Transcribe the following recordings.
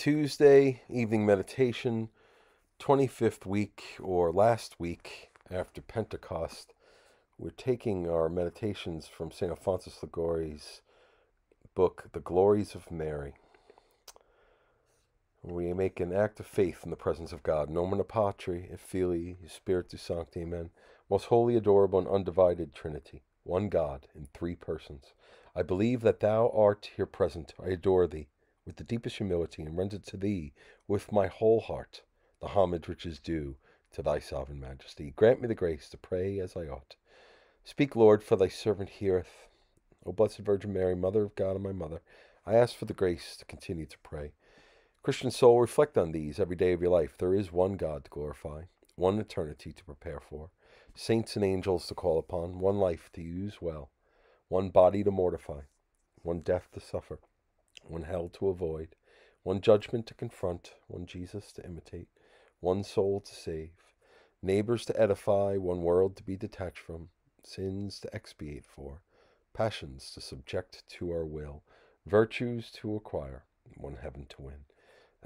Tuesday, evening meditation, 25th week, or last week after Pentecost. We're taking our meditations from St. Alphonsus Liguori's book, The Glories of Mary. We make an act of faith in the presence of God. Nomen Patri, et Filii, et Spiritus Sancti, Amen. Most holy, adorable, and undivided Trinity, one God in three persons. I believe that thou art here present. I adore thee with the deepest humility, and render to thee with my whole heart the homage which is due to thy sovereign majesty. Grant me the grace to pray as I ought. Speak, Lord, for thy servant heareth. O Blessed Virgin Mary, Mother of God and my Mother, I ask for the grace to continue to pray. Christian soul, reflect on these every day of your life. There is one God to glorify, one eternity to prepare for, saints and angels to call upon, one life to use well, one body to mortify, one death to suffer, one hell to avoid, one judgment to confront, one Jesus to imitate, one soul to save, neighbors to edify, one world to be detached from, sins to expiate for, passions to subject to our will, virtues to acquire, one heaven to win.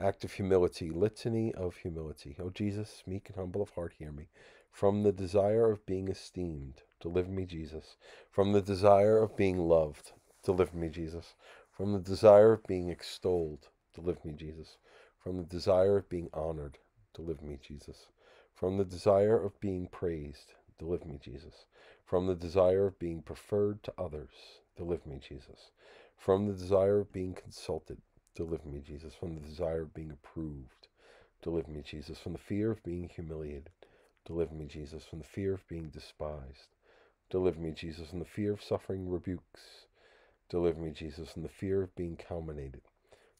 Act of humility, litany of humility. O Jesus, meek and humble of heart, hear me. From the desire of being esteemed, deliver me, Jesus. From the desire of being loved, deliver me, Jesus. From the desire of being extolled, deliver me, Jesus. From the desire of being honored, deliver me, Jesus. From the desire of being praised, deliver me, Jesus. From the desire of being preferred to others, deliver me, Jesus. From the desire of being consulted, deliver me, Jesus. From the desire of being approved, deliver me, Jesus. From the fear of being humiliated, deliver me, Jesus. From the fear of being despised, deliver me, Jesus. From the fear of suffering rebukes, deliver me, Jesus. From the fear of being calumniated,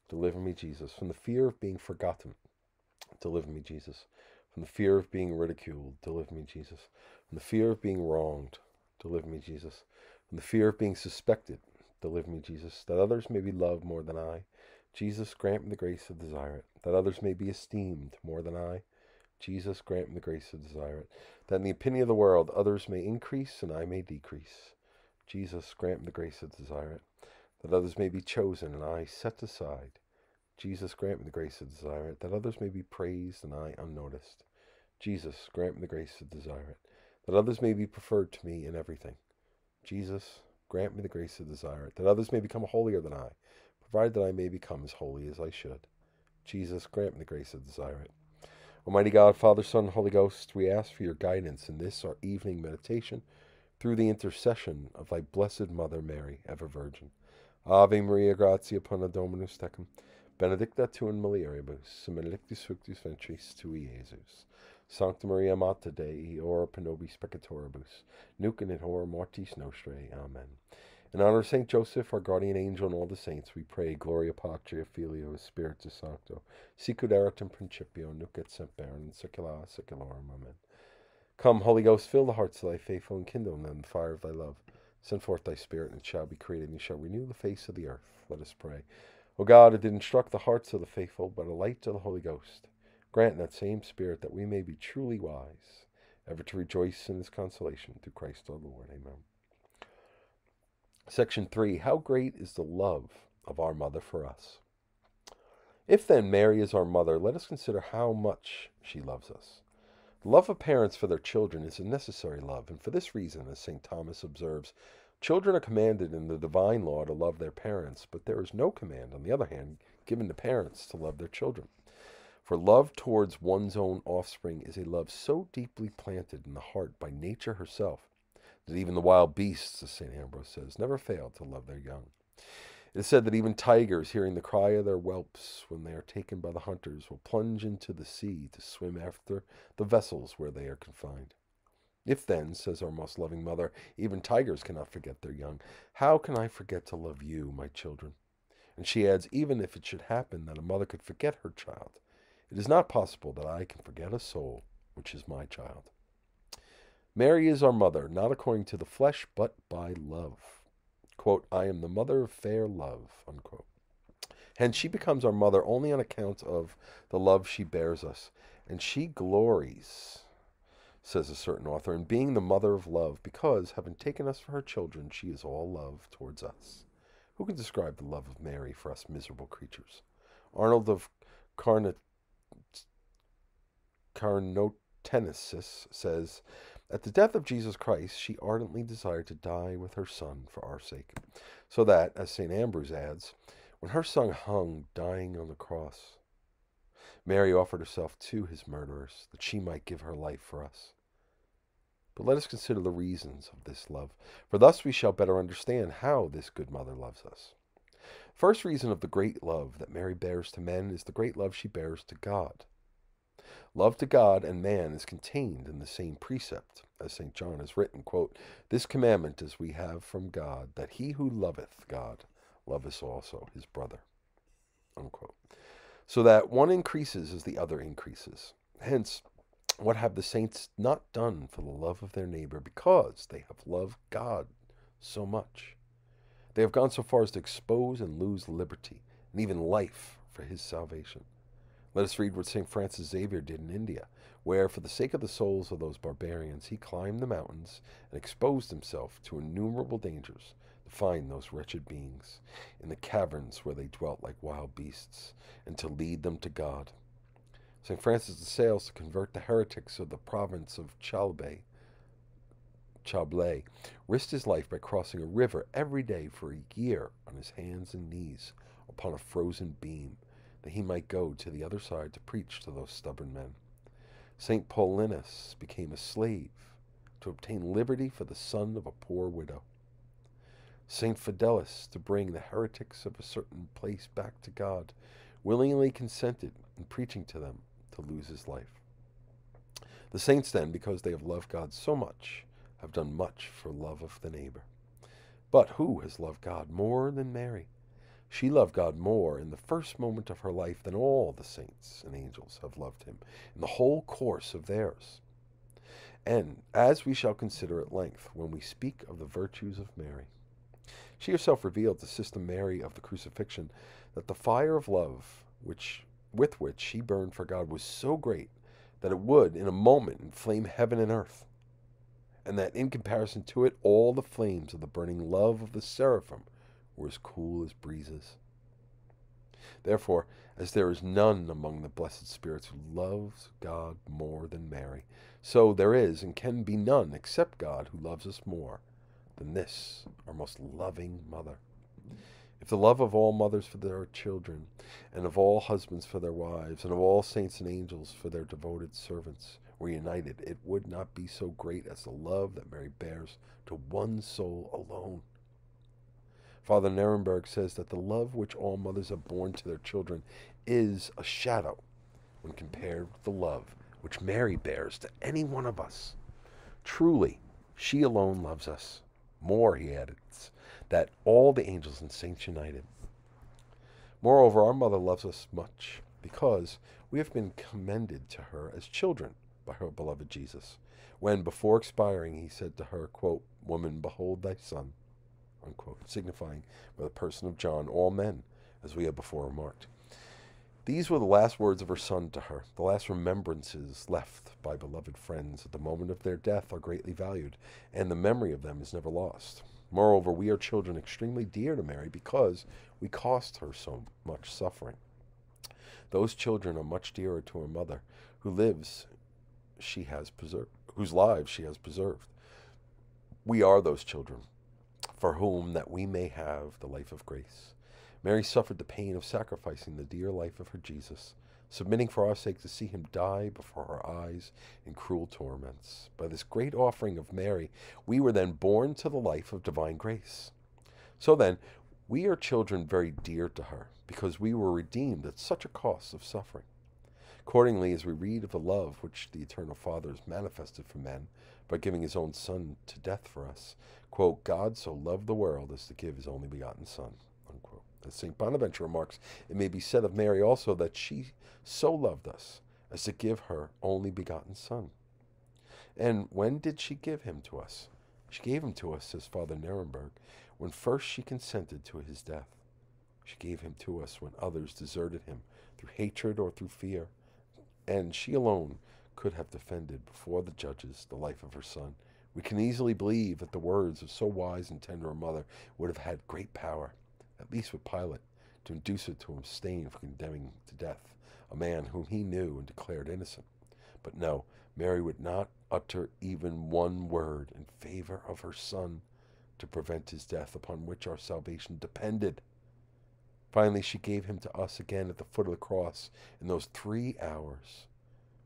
deliver me, Jesus. From the fear of being forgotten, deliver me, Jesus. From the fear of being ridiculed, deliver me, Jesus. From the fear of being wronged, deliver me, Jesus. From the fear of being suspected, deliver me, Jesus. That others may be loved more than I, Jesus, grant me the grace to desire it. That others may be esteemed more than I, Jesus, grant me the grace to desire it. That in the opinion of the world, others may increase and I may decrease, Jesus, grant me the grace to desire it. That others may be chosen and I set aside, Jesus, grant me the grace to desire it. That others may be praised and I unnoticed, Jesus, grant me the grace to desire it. That others may be preferred to me in everything, Jesus, grant me the grace to desire it. That others may become holier than I, provided that I may become as holy as I should, Jesus, grant me the grace to desire it. Almighty God, Father, Son, Holy Ghost, we ask for your guidance in this, our evening meditation, through the intercession of thy blessed Mother Mary, ever Virgin. Ave Maria, gratia plena Dominus tecum, benedicta tu in mulieribus, et benedictus fructus ventris tui, Jesus. Sancta Maria, Mata Dei, ora pro nobis peccatoribus, nuca in et ora mortis nostre, Amen. In honor of St. Joseph, our guardian angel, and all the saints, we pray, Gloria Patria, et Filio, et Spiritus Sancto, siccud eritum principio, nuca et semper, and secula seculorum, Amen. Come, Holy Ghost, fill the hearts of thy faithful, and kindle in them the fire of thy love. Send forth thy Spirit, and it shall be created, and it shall renew the face of the earth. Let us pray. O God, who did instruct the hearts of the faithful, but a light to the Holy Ghost, grant in that same Spirit that we may be truly wise, ever to rejoice in his consolation, through Christ our Lord. Amen. Section 3. How great is the love of our Mother for us? If then Mary is our Mother, let us consider how much she loves us. The love of parents for their children is a necessary love, and for this reason, as St. Thomas observes, children are commanded in the divine law to love their parents, but there is no command, on the other hand, given to parents to love their children. For love towards one's own offspring is a love so deeply planted in the heart by nature herself, that even the wild beasts, as St. Ambrose says, never fail to love their young. It is said that even tigers, hearing the cry of their whelps when they are taken by the hunters, will plunge into the sea to swim after the vessels where they are confined. If then, says our most loving mother, even tigers cannot forget their young, how can I forget to love you, my children? And she adds, even if it should happen that a mother could forget her child, it is not possible that I can forget a soul which is my child. Mary is our mother, not according to the flesh, but by love. Quote, I am the mother of fair love, unquote. Hence she becomes our mother only on account of the love she bears us. And she glories, says a certain author, in being the mother of love, because, having taken us for her children, she is all love towards us. Who can describe the love of Mary for us miserable creatures? Arnold of Carnotensis says, at the death of Jesus Christ, she ardently desired to die with her son for our sake, so that, as St. Ambrose adds, when her son hung, dying on the cross, Mary offered herself to his murderers, that she might give her life for us. But let us consider the reasons of this love, for thus we shall better understand how this good mother loves us. First reason of the great love that Mary bears to men is the great love she bears to God. Love to God and man is contained in the same precept, as St. John has written, quote, "This commandment is we have from God, that he who loveth God loveth also his brother," unquote. So that one increases as the other increases. Hence, what have the saints not done for the love of their neighbor, because they have loved God so much? They have gone so far as to expose and lose liberty, and even life, for his salvation. Let us read what St. Francis Xavier did in India, where, for the sake of the souls of those barbarians, he climbed the mountains and exposed himself to innumerable dangers to find those wretched beings in the caverns where they dwelt like wild beasts, and to lead them to God. St. Francis de Sales, to convert the heretics of the province of Chablais, risked his life by crossing a river every day for a year on his hands and knees upon a frozen beam, that he might go to the other side to preach to those stubborn men. St. Paulinus became a slave to obtain liberty for the son of a poor widow. St. Fidelis, to bring the heretics of a certain place back to God, willingly consented in preaching to them to lose his life. The saints then, because they have loved God so much, have done much for love of the neighbor. But who has loved God more than Mary? She loved God more in the first moment of her life than all the saints and angels have loved him in the whole course of theirs. And as we shall consider at length when we speak of the virtues of Mary, she herself revealed to Sister Mary of the Crucifixion that the fire of love with which she burned for God was so great that it would in a moment inflame heaven and earth, and that in comparison to it all the flames of the burning love of the seraphim were as cool as breezes. Therefore, as there is none among the blessed spirits who loves God more than Mary, so there is and can be none except God who loves us more than this, our most loving mother. If the love of all mothers for their children, and of all husbands for their wives, and of all saints and angels for their devoted servants were united, it would not be so great as the love that Mary bears to one soul alone. Father Nuremberg says that the love which all mothers have borne to their children is a shadow when compared with the love which Mary bears to any one of us. Truly, she alone loves us. More, he adds, that all the angels and saints united. Moreover, our mother loves us much, because we have been commended to her as children by her beloved Jesus, when, before expiring, he said to her, quote, "Woman, behold thy son," unquote, signifying by the person of John all men, as we have before remarked. These were the last words of her son to her. The last remembrances left by beloved friends at the moment of their death are greatly valued, and the memory of them is never lost. Moreover, we are children extremely dear to Mary because we cost her so much suffering. Those children are much dearer to her mother, whose lives she has preserved. We are those children, for whom that we may have the life of grace. Mary suffered the pain of sacrificing the dear life of her Jesus, submitting for our sake to see him die before our eyes in cruel torments. By this great offering of Mary, we were then born to the life of divine grace. So then, we are children very dear to her, because we were redeemed at such a cost of suffering. Accordingly, as we read of the love which the Eternal Father has manifested for men by giving his own Son to death for us, quote, "God so loved the world as to give his only begotten Son," unquote. As St. Bonaventure remarks, it may be said of Mary also that she so loved us as to give her only begotten Son. And when did she give him to us? She gave him to us, says Father Nuremberg, when first she consented to his death. She gave him to us when others deserted him through hatred or through fear, and she alone could have defended before the judges the life of her Son. We can easily believe that the words of so wise and tender a mother would have had great power, at least with Pilate, to induce her to abstain from condemning to death a man whom he knew and declared innocent. But no, Mary would not utter even one word in favor of her son to prevent his death, upon which our salvation depended. Finally, she gave him to us again at the foot of the cross in those 3 hours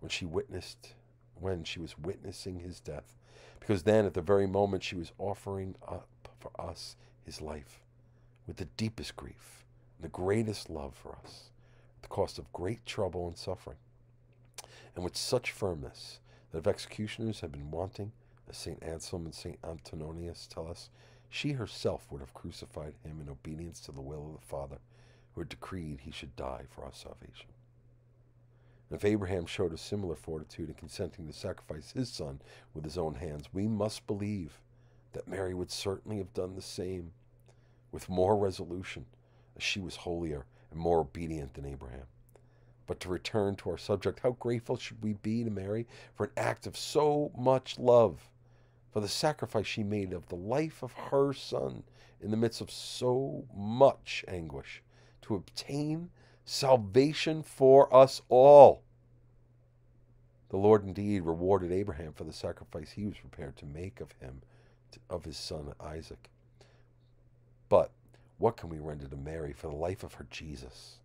when she was witnessing his death, because then at the very moment she was offering up for us his life with the deepest grief and the greatest love for us, at the cost of great trouble and suffering, and with such firmness that if executioners had been wanting, as St. Anselm and St. Antoninus tell us, she herself would have crucified him in obedience to the will of the Father, who had decreed he should die for our salvation. And if Abraham showed a similar fortitude in consenting to sacrifice his son with his own hands, we must believe that Mary would certainly have done the same, with more resolution, as she was holier and more obedient than Abraham. But to return to our subject, how grateful should we be to Mary for an act of so much love, for the sacrifice she made of the life of her son in the midst of so much anguish, to obtain salvation for us all. The Lord indeed rewarded Abraham for the sacrifice he was prepared to make of his son Isaac. But what can we render to Mary for the life of her Jesus,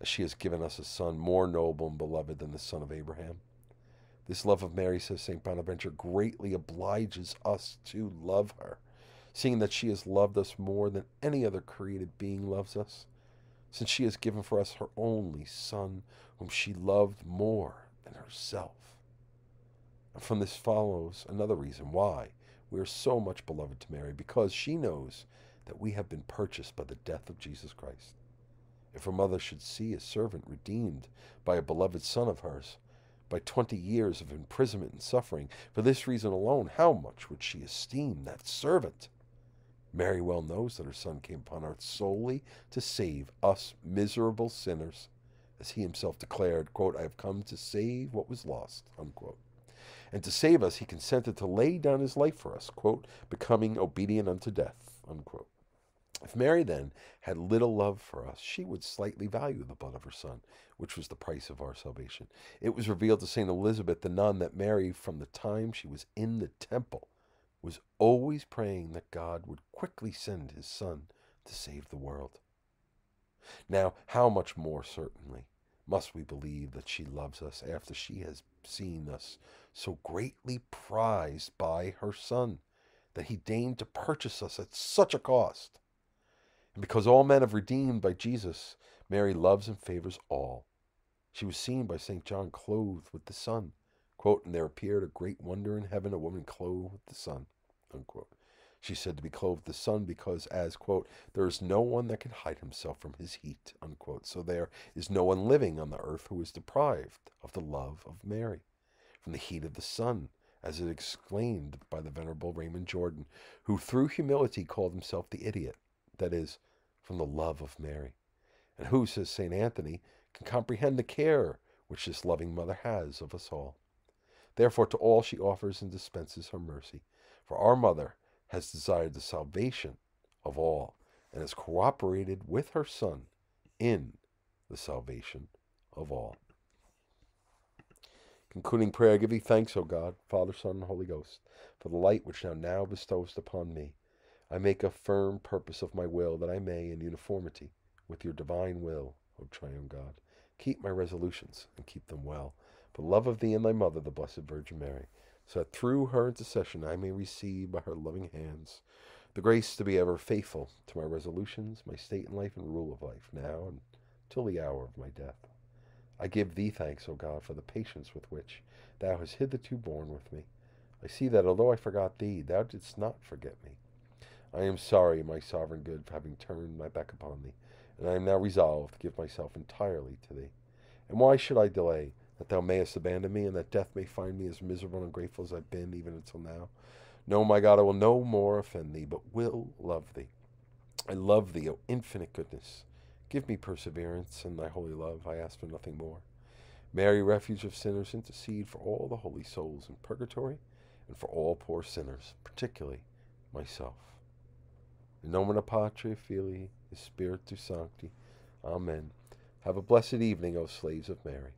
as she has given us a son more noble and beloved than the son of Abraham? This love of Mary, says St. Bonaventure, greatly obliges us to love her, seeing that she has loved us more than any other created being loves us, since she has given for us her only son, whom she loved more than herself. And from this follows another reason why we are so much beloved to Mary, because she knows that we have been purchased by the death of Jesus Christ. If her mother should see a servant redeemed by a beloved son of hers, by 20 years of imprisonment and suffering, for this reason alone, how much would she esteem that servant? Mary well knows that her son came upon earth solely to save us miserable sinners, as he himself declared, quote, "I have come to save what was lost," unquote. And to save us, he consented to lay down his life for us, quote, "becoming obedient unto death," unquote. If Mary, then, had little love for us, she would slightly value the blood of her son, which was the price of our salvation. It was revealed to St. Elizabeth, the nun, that Mary, from the time she was in the temple, was always praying that God would quickly send his son to save the world. Now, how much more certainly must we believe that she loves us after she has seen us so greatly prized by her son, that he deigned to purchase us at such a cost? And because all men have redeemed by Jesus, Mary loves and favors all. She was seen by St. John clothed with the sun. Quote, "And there appeared a great wonder in heaven, a woman clothed with the sun." Unquote. She said to be clothed with the sun because, as, quote, "there is no one that can hide himself from his heat." Unquote. So there is no one living on the earth who is deprived of the love of Mary from the heat of the sun, as it exclaimed by the venerable Raymond Jordan, who through humility called himself the idiot, that is, from the love of Mary, and who, says St. Anthony, can comprehend the care which this loving mother has of us all. Therefore, to all she offers and dispenses her mercy, for our mother has desired the salvation of all, and has cooperated with her son in the salvation of all. Concluding prayer, I give thee thanks, O God, Father, Son, and Holy Ghost, for the light which thou now bestowest upon me. I make a firm purpose of my will, that I may, in uniformity with your divine will, O triune God, keep my resolutions and keep them well, for love of thee and thy mother, the Blessed Virgin Mary, so that through her intercession I may receive by her loving hands the grace to be ever faithful to my resolutions, my state in life and rule of life, now and till the hour of my death. I give thee thanks, O God, for the patience with which thou hast hitherto borne with me. I see that, although I forgot thee, thou didst not forget me. I am sorry, my sovereign good, for having turned my back upon thee, and I am now resolved to give myself entirely to thee. And why should I delay, that thou mayest abandon me, and that death may find me as miserable and ungrateful as I've been even until now? No, my God, I will no more offend thee, but will love thee. I love thee, O infinite goodness. Give me perseverance in thy holy love. I ask for nothing more. Mary, refuge of sinners, intercede for all the holy souls in purgatory, and for all poor sinners, particularly myself. In nomine Patri, et Filii, et Spiritus Sancti. Amen. Have a blessed evening, O slaves of Mary.